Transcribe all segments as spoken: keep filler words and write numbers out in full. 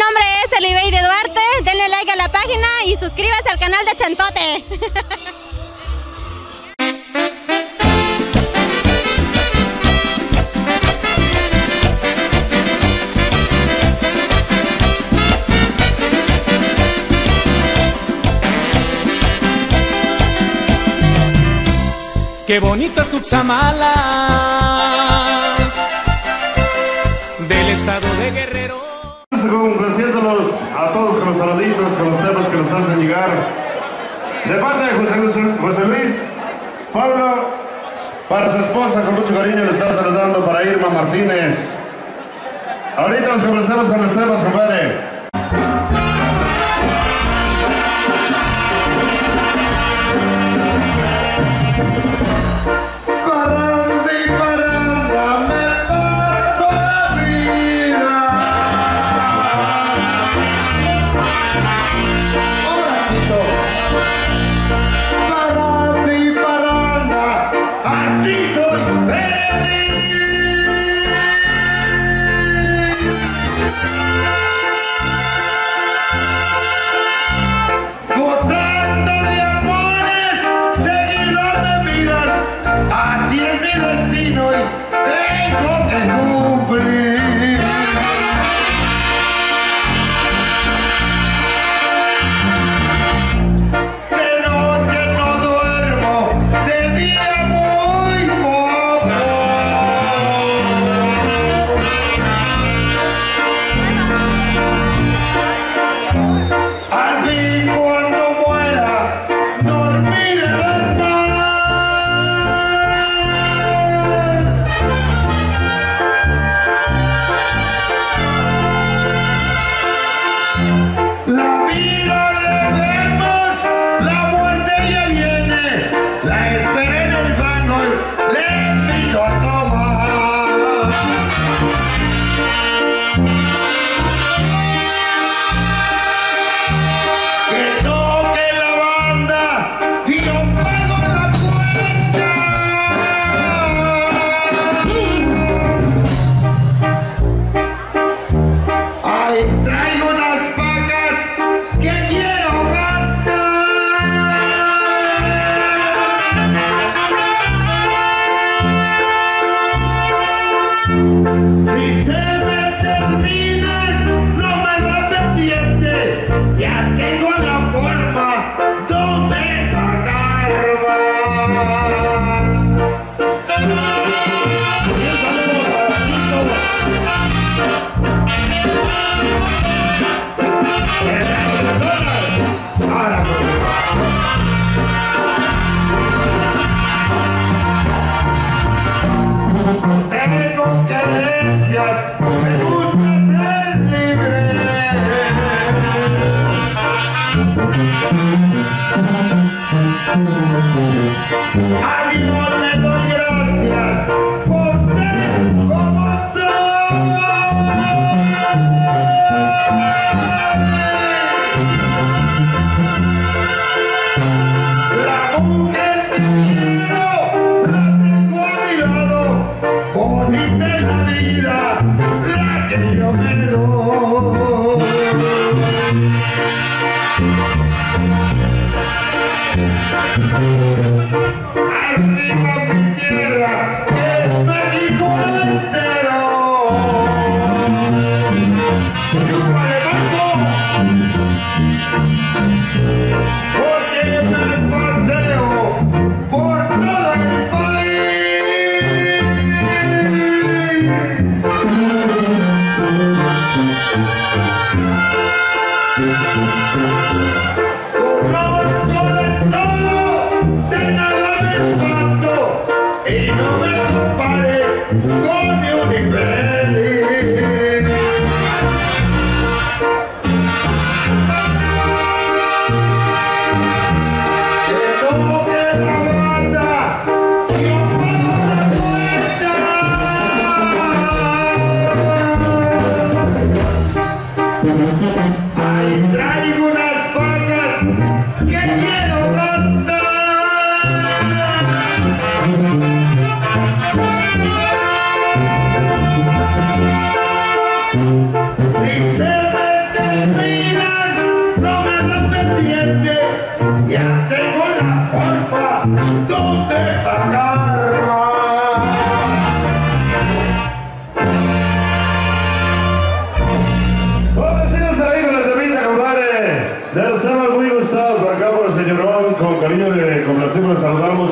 nombre es Elibéi de Duarte, denle like a la página y suscríbase al canal de Chantote. Qué bonita es Cutzamala, del estado de Guerrero. Complaciéndolos a todos con los saluditos, con los temas que nos hacen llegar. De parte de José, José Luis Pablo, para su esposa, con mucho cariño le está saludando para Irma Martínez. Ahorita nos comenzamos con los temas, compadre. Si se me los saludamos.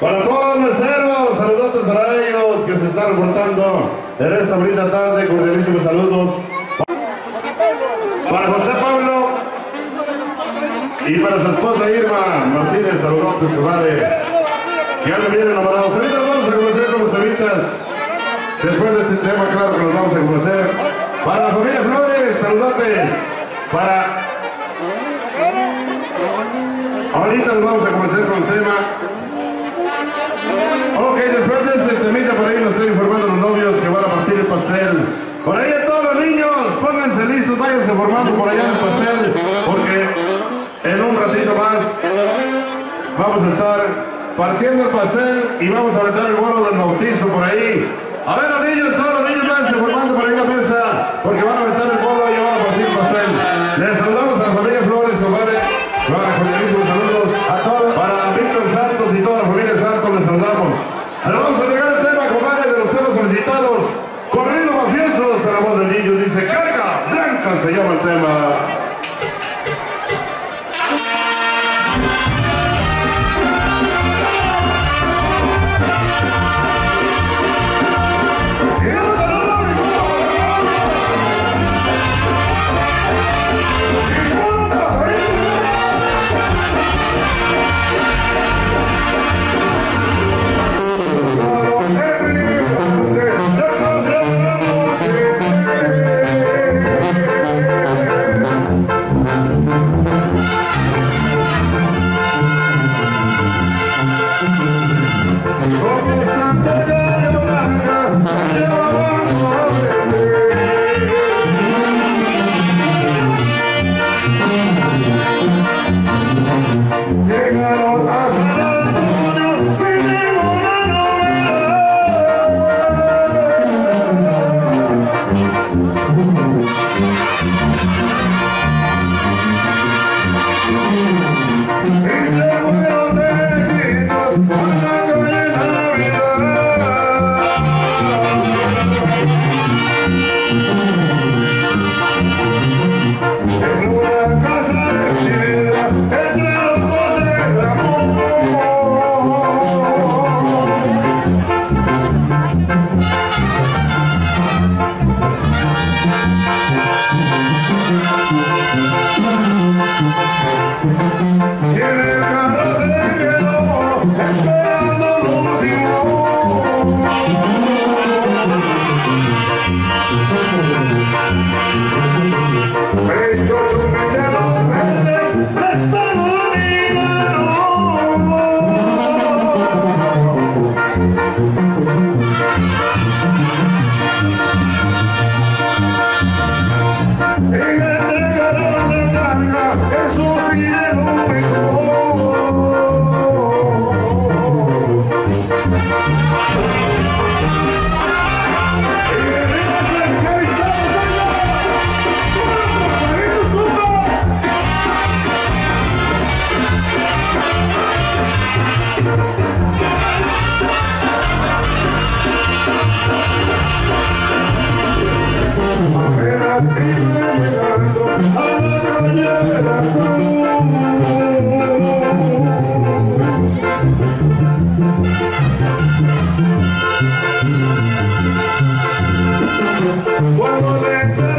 Para todos los meseros, saludos para ellos que se están reportando en esta bonita tarde, cordialísimos saludos. Para José Pablo y para su esposa Irma Martínez, saludos de su madre. Ya me vienen enamorados. Ahorita nos vamos a conocer con los amitas. Después de este tema, claro que los vamos a conocer. Para la familia Flores, saludotes. Para... Ahorita nos vamos a comenzar con el tema. Ok, después de este temita, por ahí nos estoy informando los novios que van a partir el pastel. Por ahí a todos los niños, pónganse listos, váyanse formando por allá el pastel, porque en un ratito más vamos a estar partiendo el pastel y vamos a aventar el bolo del bautizo por ahí. A ver los niños, todos los niños váyanse formando por ahí la mesa, porque van a aventar el bolo y van a partir el pastel. Les saludamos a la familia Flores, su madre. Se llama el tema. Cuando te